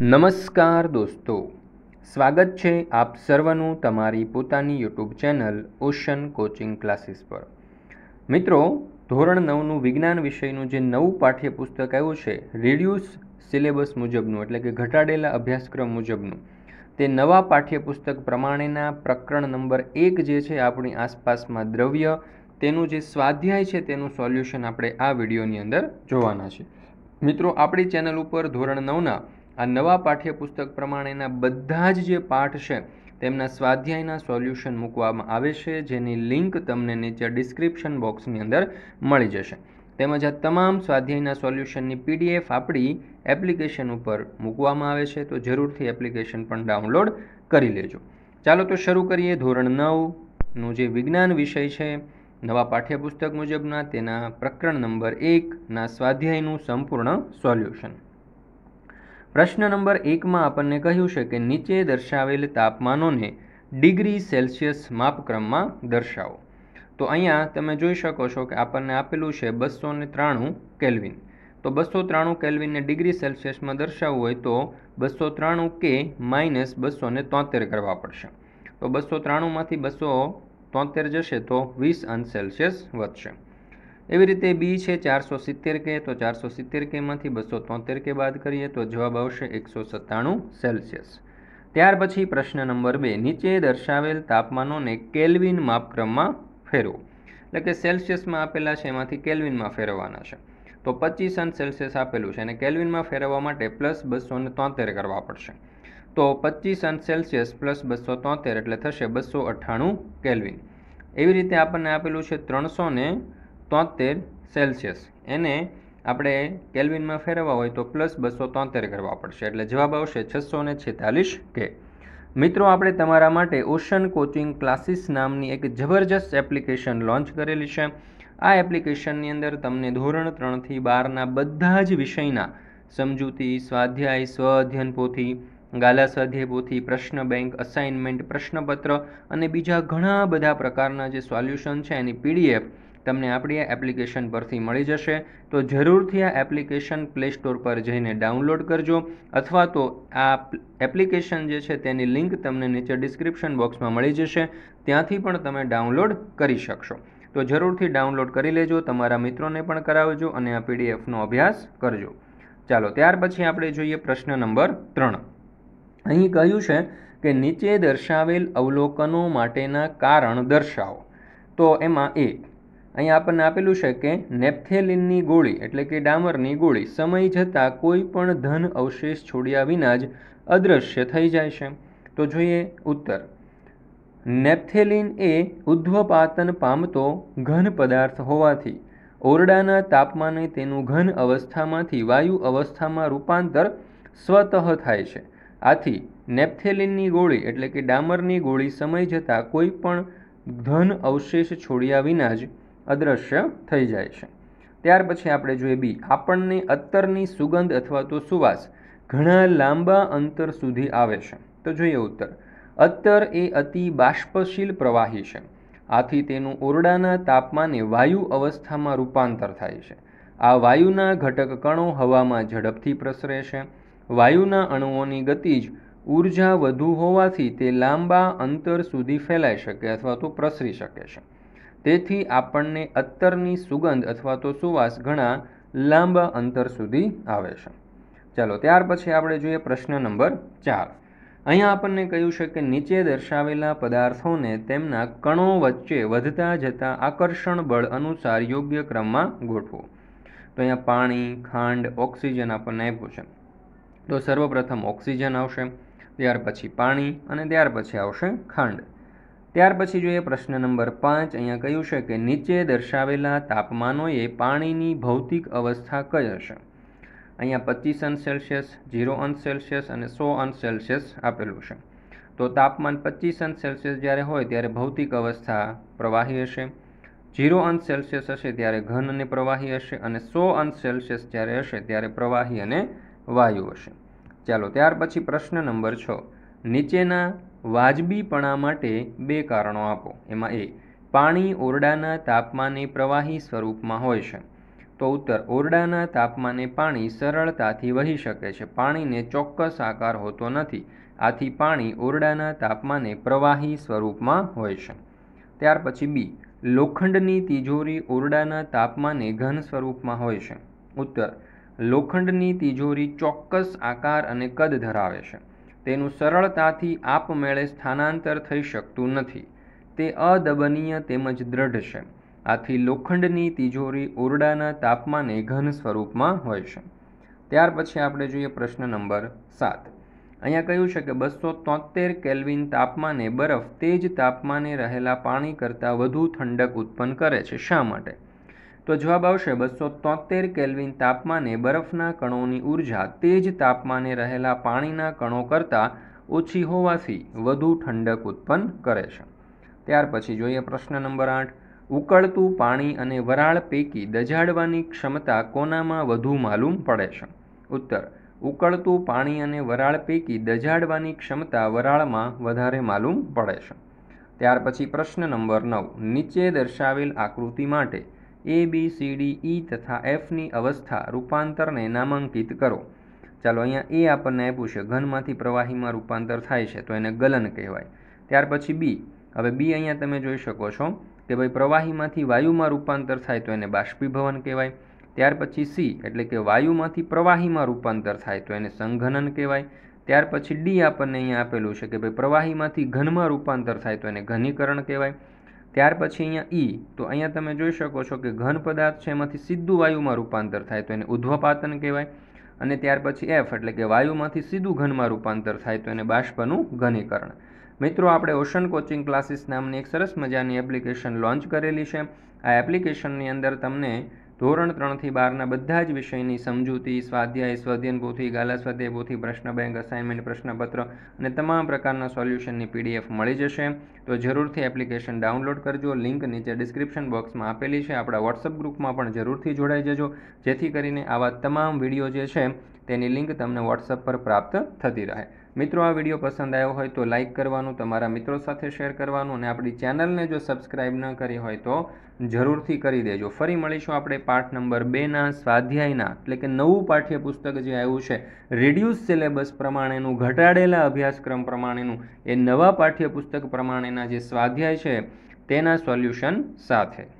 नमस्कार दोस्तों, स्वागत है आप सर्वनु तमारी पोतानी YouTube channel Ocean coaching classes पर। मित्रों, धोरण 9નું વિજ્ઞાન વિષયનું જે નવું પાઠ્યપુસ્તક આવ્યું છે રિડ્યુસ સિલેબસ મુજબનું, એટલે કે ઘટાડેલા અભ્યાસક્રમ મુજબનું, તે નવા પાઠ્યપુસ્તક પ્રમાણેના પ્રકરણ નંબર 1 જે છે આપણી આસપાસમાં દ્રવ્ય, તેનું જે સ્વાધ્યાય છે તેનું સોલ્યુશન આપણે આ વિડીયોની અંદર જોવાના છે। મિત્રો, આપણી ચેનલ ઉપર ધોરણ 9ના आ नवा पाठ्यपुस्तक प्रमाणेना बधा जे पाठ है तेमना स्वाध्यायना सोल्यूशन मूकवामां आवे छे, जेनी लिंक तमने नीचे डिस्क्रिप्शन बॉक्सनी अंदर मळी जशे। तेमज आ तमाम स्वाध्यायना सोल्यूशननी पीडीएफ आपणी एप्लिकेशन पर मूकवामां आवे छे, तो जरूरथी एप्लिकेशन पण डाउनलॉड करी लेजो। चालो तो शरू करीए। धोरण 9 नो जे विज्ञान विषय है नवा पाठ्यपुस्तक मुजबना तेना प्रकरण नंबर 1 ना स्वाध्यायनुं संपूर्ण सोल्यूशन। प्रश्न नंबर 1 में आपने कहूँ है कि नीचे दर्शावेल तापमानों ने डिग्री सेल्सियस मापक्रम में दर्शाओ। तो अँ तब जी सको कि आपने आपेलू है 293 केल्विन, तो 293 केल्विन ने डिग्री सेल्सियस में दर्शाव हो तो 293 के माइनस 273 करवा पड़ से, तो 293 में 273 जैसे तो 20 अंश सेल्सियस वधशे। एवी रीते बी है 470 के, तो 470 के में 273 के बाद करिए तो जवाब आवशे 197 सेल्सियस। त्यार पछी प्रश्न नंबर 2, नीचे दर्शावेल तापमानों ने केल्विन मापक्रम में फेरवो, एटले के सेल्सियस में आपेला है एमांथी केल्विन में फेरववाना छे, तो 25 अंश सेल्सियस आपेलू है, केल्विन में फेरववा माटे प्लस 273 करवा पड़शे, तो 25 अंश सेल्सियस प्लस 273 एटले थशे 298 केल्विन। एवी रीते आपणे आपेलू है 373 सेल्सियस, एने आपणे केल्विन में फेरवा होय तो प्लस 273 करवा पड़शे, एटले जवाब आवशे 646 के। मित्रों, आपणे तमारा माटे ओशन कोचिंग क्लासीस नामनी एक जबरजस्त एप्लिकेशन लॉन्च करेली छे। आ एप्लिकेशननी अंदर तमने धोरण 3 થી 12 ना बधा ज विषयना समजूती, स्वाध्याय, स्वाध्ययन पोथी, गाला स्वाध्याय पोथी, प्रश्न बैंक, असाइनमेंट, प्रश्नपत्र अने बीजा घणा बधा प्रकारना जे सोल्यूशन छे एनी पीडीएफ तमने आपणी एप्लिकेशन परथी मळी जशे। तो जरूरथी आ एप्लिकेशन प्ले स्टोर पर जईने डाउनलॉड करजो, अथवा तो आ एप्लिकेशन जे छे तेनी लिंक तमने नीचे डिस्क्रिप्शन बॉक्स में मळी जशे, त्यांथी पण तमे डाउनलॉड करी शकशो। तो जरूरथी डाउनलॉड करी लेजो, तमारा मित्रोने पण करावजो अने आ पीडीएफ नो अभ्यास करजो। चालो त्यार पछी आपणे जोईए प्रश्न नंबर 3। अहीं कह्युं छे के नीचे दर्शावेल अवलोकनों माटेना कारण दर्शावो, तो एमां ए अहीं आपने आपेलू है कि नेप्थेलिननी गोळी एटले के डामरनी गोळी समय जतां कोईपण धन अवशेष छोड्या विना ज अदृश्य थई जाय छे, तो जोईए उत्तर। नेप्थेलिन ए उध्वपातन पामतो घन पदार्थ होवाथी ओरडाना तापमाने तेनुं घन अवस्थामांथी वायु अवस्थामां रूपांतर स्वतः थाय छे, आथी नेप्थेलिननी गोळी एटले के डामरनी गोळी समय जतां कोईपण धन अवशेष छोड्या विना ज अदृश्य थई जाय छे। त्यार पछी आपणे जोईए बी, आपणने अत्तरनी सुगंध अथवा तो सुवास घणा लांबा अंतर सुधी आवे छे, तो जोईए उत्तर। अत्तर ए अति बाष्पशील प्रवाही छे, आथी तेनुं ओरडाना तापमाने वायु अवस्थामां रूपांतर थाय छे। आ वायुना घटक कणो हवामां झडपथी प्रसरे छे, वायुना अणुओनी गति ज ऊर्जा वधु होवाथी ते लांबा अंतर सुधी फैलाई शके अथवा तो प्रसरी शके छे, तेथी आपणने अत्तरनी सुगंध अथवा तो सुवास घणा लांबा अंतर सुधी आवे छे। चलो त्यार पछी आपणे जोईए प्रश्न नंबर 4। अहींया आपणने कह्युं छे के नीचे दर्शावेला पदार्थोने तेमना कणो वच्चे वधता जता आकर्षण बळ अनुसार योग्य क्रममां गोठवो, तो अहींया पाणी, खांड, ऑक्सिजन आपणने आप्युं छे, तो सर्वप्रथम ऑक्सिजन आवशे, त्यार पछी पाणी अने त्यार पछी आवशे खांड। त्यार पछी जोईए प्रश्न नंबर 5। अहींया कह्युं छे के नीचे दर्शावेला तापमानोए पाणीनी भौतिक अवस्था कई हशे, अहींया 25 अंश सेल्सियस, 0 अंश सेल्सियस अने 100 अंश सेल्सियस आपेलुं छे, तो तापमान 25 अंश सेल्सियस ज्यारे होय त्यारे भौतिक अवस्था प्रवाही हशे, 0 अंश सेल्सियस हशे त्यारे घन अने प्रवाही हशे, अने 100 अंश सेल्सियस ज्यारे हशे त्यारे प्रवाही अने वायु हशे। चालो त्यार पछी प्रश्न नंबर 6। नीचेना वाजबीपणा माटे बे कारणों आपो, एमां ए पाणी ओरडाना तापमाने प्रवाही स्वरूपमां होय छे, તો ઉત્તર, ઓરડાના તાપમાને પાણી સરળતાથી વહી શકે છે, પાણીને ચોક્કસ આકાર હોતો નથી, આથી પાણી ઓરડાના તાપમાને પ્રવાહી સ્વરૂપમાં હોય છે। ત્યાર પછી બી, લોખંડની તિજોરી ઓરડાના તાપમાને ઘન સ્વરૂપમાં હોય છે। ઉત્તર, લોખંડની તિજોરી ચોક્કસ આકાર અને કદ ધરાવે છે, તેનું સરળતાથી આપમેળે સ્થાનાંતર થઈ શકતું નથી, તે અદબનીય તેમજ દ્રઢ છે, आथी लोखंडनी तिजोरी ओरडाना तापमाने घन स्वरूप में होय छे। त्यार पछी आपणे जोईए प्रश्न नंबर 7। अहींया कह्युं छे के 273 केल्विन तापमाने बरफ तेज तापमाने रहेला पाणी करता वधु ठंडक उत्पन्न करे छे, शा माटे? तो जवाब आवशे 273 केल्विन तापमाने बरफना कणोनी ऊर्जा तेज तापमाने रहेला पाणीना कणो करता ओछी होवाथी वधु ठंडक उत्पन्न करे छे। त्यार पछी जोईए प्रश्न नंबर 8। उकळतुं पाणी अने वराळ पैकी दजाड़वानी क्षमता कोनामां वधु मालूम पड़े छे? उत्तर, उकळतुं पाणी अने वराळ पैकी दजाड़वानी क्षमता वराळमां वधारे मालूम पड़े छे। त्यार पछी प्रश्न नंबर 9। नीचे दर्शावेल आकृति माटे A B C D E तथा एफनी अवस्था रूपांतरने नामांकित करो। चालो, अहींया ए आपणने आप्युं छे, घनमांथी प्रवाहीमां रूपांतर थाय छे तो एने गलन कहेवाय। त्यार पछी बी, हवे बी अहींया तमे जोई शको छो कि भाई प्रवाहीमांथी वायुमां रूपांतर थाय तो एने बाष्पीभवन कहेवाय। त्यार पछी सी, एटले के वायुमांथी प्रवाहीमां रूपांतर थाय तो एने संघनन कहेवाय। त्यार पछी डी आपणने अहींया आपेलुं छे कि भाई प्रवाहीमांथी घनमां रूपांतर थाय तो एने घनीकरण कहेवाय। त्यार पछी अहींया ई, तो अहींया तमे जोई शको छो कि घन पदार्थ छे एमांथी सीधुं वायुमां रूपांतर थाय तो एने उध्वपातन कहेवाय। अने त्यार पछी एफ, एटले के वायुमांथी सीधुं घनमां रूपांतर थाय तो एने बाष्पनुं घनीकरण। मित्रों, आपणे ओशन कोचिंग क्लासीस नामनी एक सरस मजानी एप्लिकेशन लॉन्च करेली छे। आ एप्लिकेशननी अंदर तमने धोरण 3 થી 12 बधा ज विषयनी समजूती, स्वाध्याय, स्वाध्यन पोथी, गाला स्वाध्याय पोथी, प्रश्न बैंक, असाइनमेंट, प्रश्नपत्र अने तमाम प्रकारना सोल्यूशननी पीडीएफ मळी जशे। तो जरूरथी एप्लिकेशन डाउनलॉड करजो। लिंक नीचे डिस्क्रिप्शन बॉक्समां आपेली छे। आपणा व्हाट्सएप ग्रुपमां पण जरूरथी जोड़ाई जजो, जेथी करीने आवा तमाम विडियो जे छे तेनी लिंक तमने व्हाट्सएप पर प्राप्त थती रहे। मित्रों, आ वीडियो पसंद आयो होय तो लाइक करवानुं, तमारा मित्रों साथे शेर करवानुं अने आपणी चेनलने जो सब्सक्राइब न करी होय तो जरूरथी करी देजो। फरी मळीशुं आपणे पाठ नंबर 2 ना स्वाध्यायना, एटले के नवुं पाठ्यपुस्तक जे आव्युं छे रिड्यूस सिलेबस प्रमाणेनुं, घटाडेला अभ्यासक्रम प्रमाणेनुं, ए नवा पाठ्यपुस्तक प्रमाणेना जे स्वाध्याय छे तेना सोल्यूशन साथे।